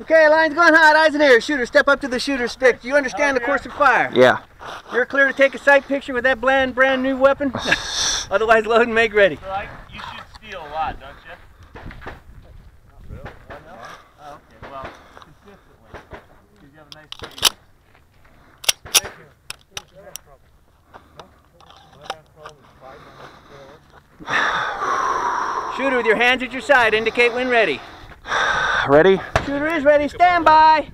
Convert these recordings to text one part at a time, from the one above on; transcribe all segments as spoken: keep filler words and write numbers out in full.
Okay, line's going hot, eyes in air. Shooter, step up to the shooter's stick. Do you understand oh, yeah. the course of fire? Yeah. You're clear to take a sight picture with that bland, brand new weapon? Otherwise, load and make ready. So, like, you should steal a lot, don't you? Not really. Oh, no? Oh, okay. Well, consistently. Because you have a nice speed. Thank you. Who's that from? Huh? Shooter, with your hands at your side, indicate when ready. Ready? Shooter is ready. Stand by.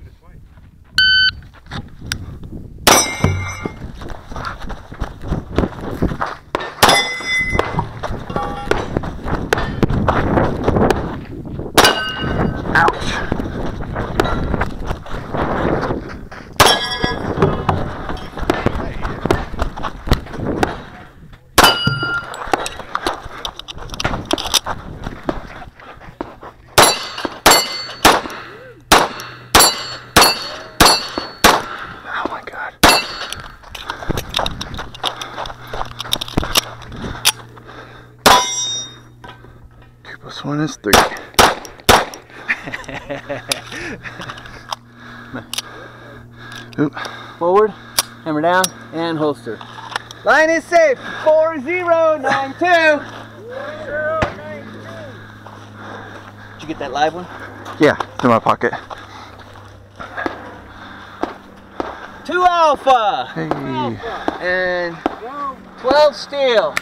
One is three. Forward, hammer down, and holster. Line is safe. Four zero nine two. Zero, nine, two. Did you get that live one? Yeah, it's in my pocket. Two alpha. Hey. Two alpha. And twelve steel.